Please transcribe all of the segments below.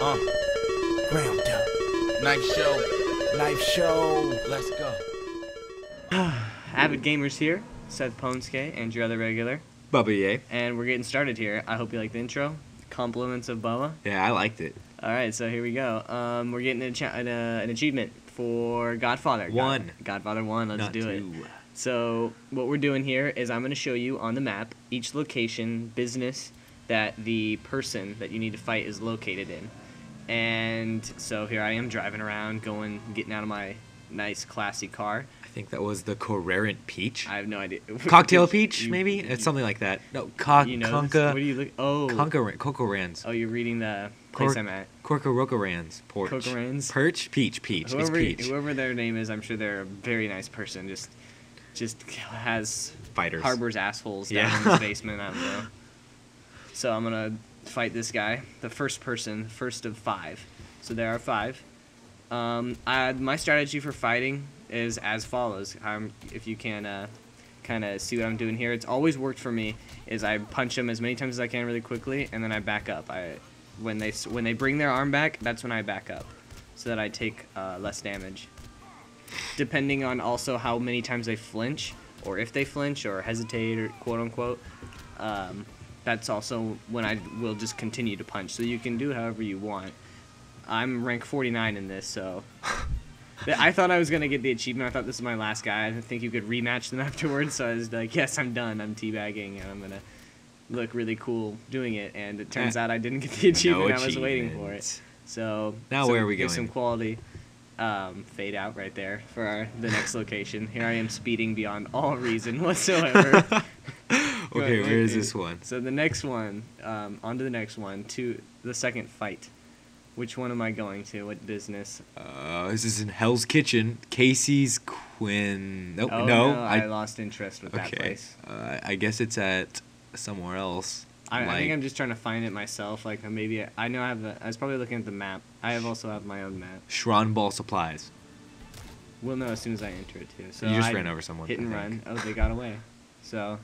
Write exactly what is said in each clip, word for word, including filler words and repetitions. Uh. Ground up. Knife show. Knife show. Let's go. Avid Gamers here. Seth Ponskay and your other regular. Bubba Ye. And we're getting started here. I hope you like the intro. Compliments of Bubba. Yeah, I liked it. All right, so here we go. Um, we're getting a an, uh, an achievement for Godfather. One. God Godfather one. Let's Not do two. it. So what we're doing here is I'm going to show you on the map each location, business that the person that you need to fight is located in. And so here I am driving around, going, getting out of my nice, classy car. I think that was the Corcoran's Peach. I have no idea. Cocktail Peach, you, maybe? You, it's something like that. No, co you know conca. What are you looking? Oh, Corcoran's. Oh, you're reading the place Cor I'm at. Corcoran's Perch. Corcoran's Perch. Peach. Peach. Whoever, it's Peach. Whoever their name is, I'm sure they're a very nice person. Just. Just has fighters harbors assholes down yeah. in his basement. I don't know. So I'm gonna fight this guy, the first person, first of five. So there are five. Um, I, my strategy for fighting is as follows. Um, if you can uh, kind of see what I'm doing here, it's always worked for me. Is I punch them as many times as I can really quickly, and then I back up. I when they when they bring their arm back, that's when I back up, so that I take uh, less damage. Depending on also how many times they flinch, or if they flinch, or hesitate, or quote-unquote, um, that's also when I will just continue to punch. So you can do however you want. I'm rank forty-nine in this, so... I thought I was going to get the achievement. I thought this was my last guy. I didn't think you could rematch them afterwards, so I was like, yes, I'm done. I'm teabagging, and I'm going to look really cool doing it. And it turns out I didn't get the achievement. No achievement. I was waiting for it. So now where are we going? Some quality... Um, fade out right there for our, the next location. Here I am speeding beyond all reason whatsoever. Okay, where ahead. is this one? So the next one, um, on to the next one, to the second fight. Which one am I going to? What business? Uh, this is in Hell's Kitchen. Casey's Quinn. Nope, oh, no, no, I, I lost interest with okay. that place. Uh, I guess it's at somewhere else. I, like, I think I'm just trying to find it myself. Like maybe I, I know I have. A, I was probably looking at the map. I have also have my own map. Stromboli Supplies. We'll know as soon as I enter it too. So you just I ran over someone. Hit and run. Oh, they got away. So,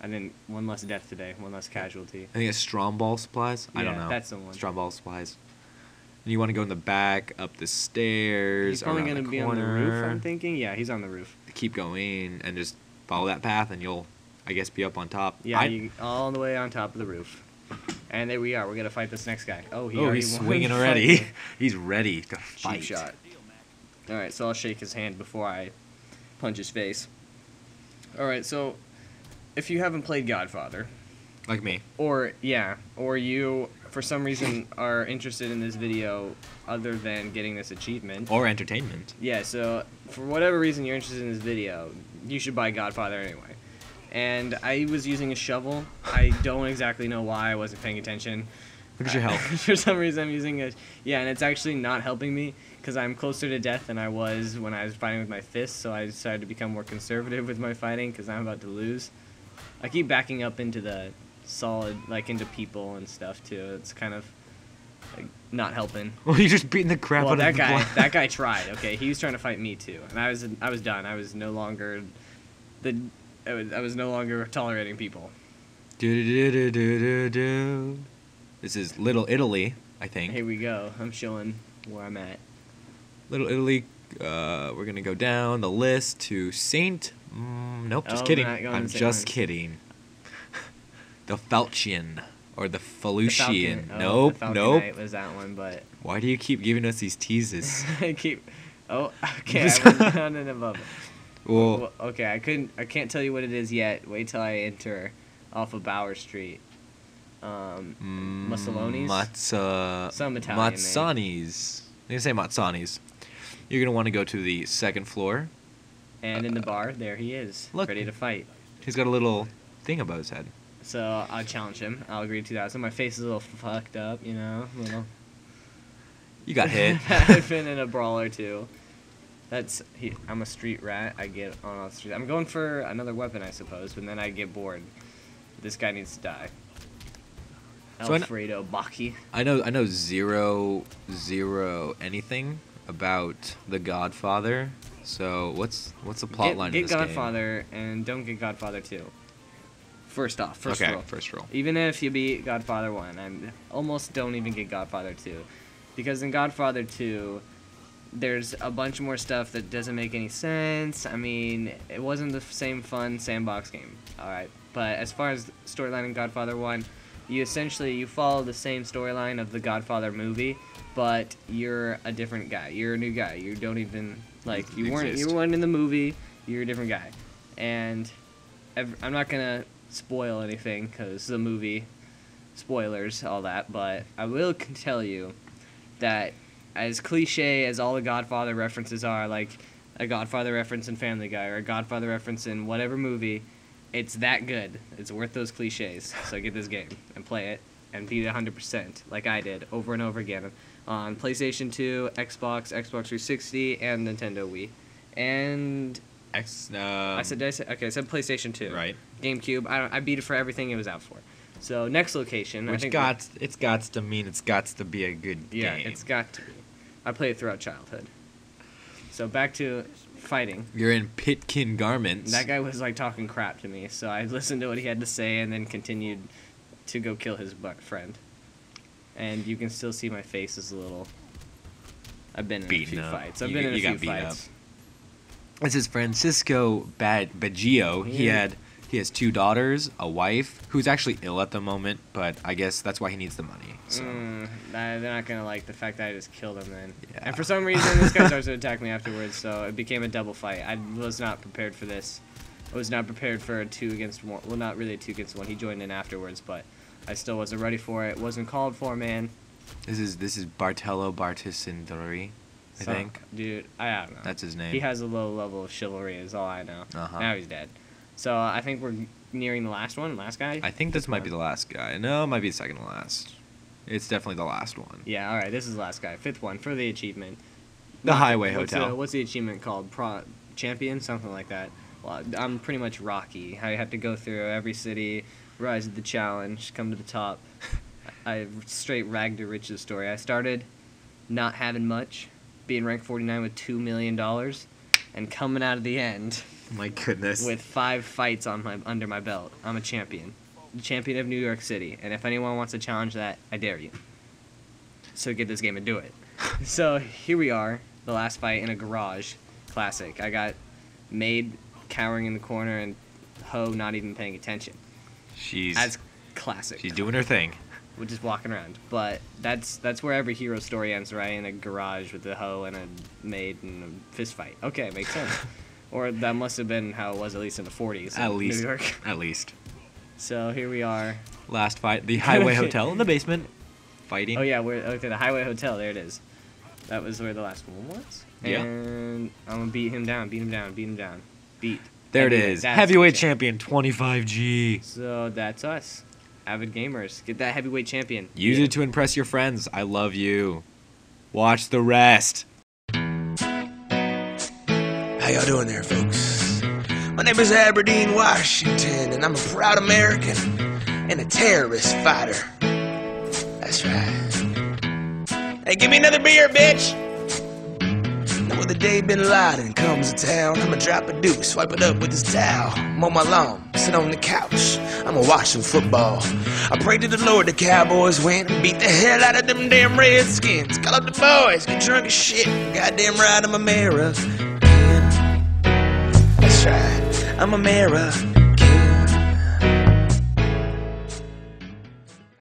I didn't. One less death today. One less casualty. I think it's Stromboli Supplies. Yeah, I don't know. That's the one. Stromboli Supplies. And you want to go in the back, up the stairs. He's probably gonna be on the roof. I'm thinking. Yeah, he's on the roof. Keep going and just follow that path, and you'll. I guess be up on top. Yeah, you, all the way on top of the roof. And there we are. We're going to fight this next guy. Oh, he oh already he's swinging already. He's ready to fight. Cheap shot. All right, so I'll shake his hand before I punch his face. All right, so if you haven't played Godfather. Like me. Or, yeah, or you, for some reason, are interested in this video other than getting this achievement. Or entertainment. Yeah, so for whatever reason you're interested in this video, you should buy Godfather anyway. And I was using a shovel. I don't exactly know why I wasn't paying attention. Look at your health. For some reason, I'm using a... Yeah, and it's actually not helping me because I'm closer to death than I was when I was fighting with my fists, so I decided to become more conservative with my fighting because I'm about to lose. I keep backing up into the solid, like into people and stuff, too. It's kind of like, not helping. Well, you're just beating the crap well, out that of guy, that guy tried, okay? He was trying to fight me, too. And I was, I was done. I was no longer... the. I was, I was no longer tolerating people. Do, do, do, do, do, do. This is Little Italy, I think. Here we go. I'm showing where I'm at. Little Italy. Uh, we're going to go down the list to Saint... Mm, nope, just oh, kidding. I'm just kidding. The Falchion. Or the Felucian. The oh, nope, the nope. was that one, but... Why do you keep giving us these teases? I keep... Oh, okay. I went down and above it. Well, okay, I couldn't. I can't tell you what it is yet. Wait till I enter off of Bower Street. Um, Mazzoloni's? Mazza, Some Italian Mazzanis. I'm gonna say Mazzanis. You're gonna want to go to the second floor. And uh, in the bar, there he is, look, ready to fight. He's got a little thing above his head. So I'll challenge him. I'll agree to that. So my face is a little fucked up, you know. A little. You got hit. I've been in a brawl or two. That's he, I'm a street rat. I get on all the streets. I'm going for another weapon, I suppose, but then I get bored. This guy needs to die. So Alfredo Baki. I know, I know zero, zero anything about The Godfather. So what's what's the plot get, line? Get of this Godfather game? And don't get Godfather two. First off, first okay, rule. First rule. Even if you beat Godfather one, I almost don't even get Godfather two, because in Godfather two, there's a bunch more stuff that doesn't make any sense. I mean, it wasn't the same fun sandbox game. All right, but as far as storyline in Godfather one, you essentially you follow the same storyline of the Godfather movie, but you're a different guy. You're a new guy. You don't even like you weren't you weren't in the movie. You're a different guy, and every, I'm not gonna spoil anything because the movie, spoilers, all that. But I will can tell you that as cliche as all the Godfather references are, like a Godfather reference in Family Guy or a Godfather reference in whatever movie, it's that good. It's worth those cliches. So get this game and play it and beat it one hundred percent like I did over and over again on PlayStation two, Xbox, Xbox three sixty, and Nintendo Wii. And X. Um, I said, did I say, okay, I said PlayStation two. Right. GameCube. I don't, I beat it for everything it was out for. So next location. Which I think got it's got to mean it's got to be a good yeah, game. Yeah, it's got to be. I played it throughout childhood. So back to fighting. You're in Pitkin Garments. That guy was like talking crap to me, so I listened to what he had to say and then continued to go kill his buck friend. And you can still see my face is a little. I've been in beaten a few up. fights. I've you, been in a few fights. Up. This is Francisco Bad Baggio. Yeah. He had he has two daughters, a wife who's actually ill at the moment, but I guess that's why he needs the money. So. Mm, they're not gonna like the fact that I just killed him then. Yeah. And for some reason, this guy starts to attack me afterwards, so it became a double fight. I was not prepared for this. I was not prepared for a two against one. Well, not really a two against one. He joined in afterwards, but I still wasn't ready for it. Wasn't called for, man. This is this is Bartello Bartesandri. I so, think. Dude, I don't know. That's his name. He has a low level of chivalry is all I know. Uh-huh. Now he's dead. So uh, I think we're nearing the last one, last guy? I think this might be the last guy. No, it might be the second to last. It's definitely the last one. Yeah, all right, this is the last guy. Fifth one for the achievement. The Rock, Highway what's Hotel. The, what's the achievement called? Pro Champion? Something like that. Well, I'm pretty much Rocky. I have to go through every city, rise to the challenge, come to the top. I straight ragged to riches story. I started not having much. Being ranked forty-nine with two million dollars and coming out of the end. My goodness. With five fights on my under my belt. I'm a champion. Champion of New York City. And if anyone wants to challenge that, I dare you. So get this game and do it. So here we are, the last fight in a garage. Classic. I got Maid cowering in the corner and Ho not even paying attention. She's That's classic. She's doing her thing. We're just walking around, but that's that's where every hero story ends, right? In a garage with a hoe and a maid and a fist fight. Okay, makes sense. Or that must have been how it was, at least in the forties. At least, New York. At least. So here we are. Last fight, the Highway Hotel in the basement, fighting. Oh yeah, we're okay. The Highway Hotel. There it is. That was where the last one was. Yeah. And I'm gonna beat him down. Beat him down. Beat him down. Beat. There it is. Heavyweight champion, twenty-five G. So that's us. Avid gamers, get that heavyweight champion. Use yeah. it to impress your friends. I love you. Watch the rest. How y'all doing there, folks? My name is Aberdeen Washington, and I'm a proud American and a terrorist fighter. That's right. Hey, give me another beer, bitch. Now with the day Bin Laden comes to town, I'ma drop a deuce, swipe it up with this towel. Mow my lawn, sit on the couch, I'ma watch some football. I pray to the Lord the Cowboys win and beat the hell out of them damn Redskins. Call up the boys, get drunk as shit, goddamn right I'm American. That's right, I'm American.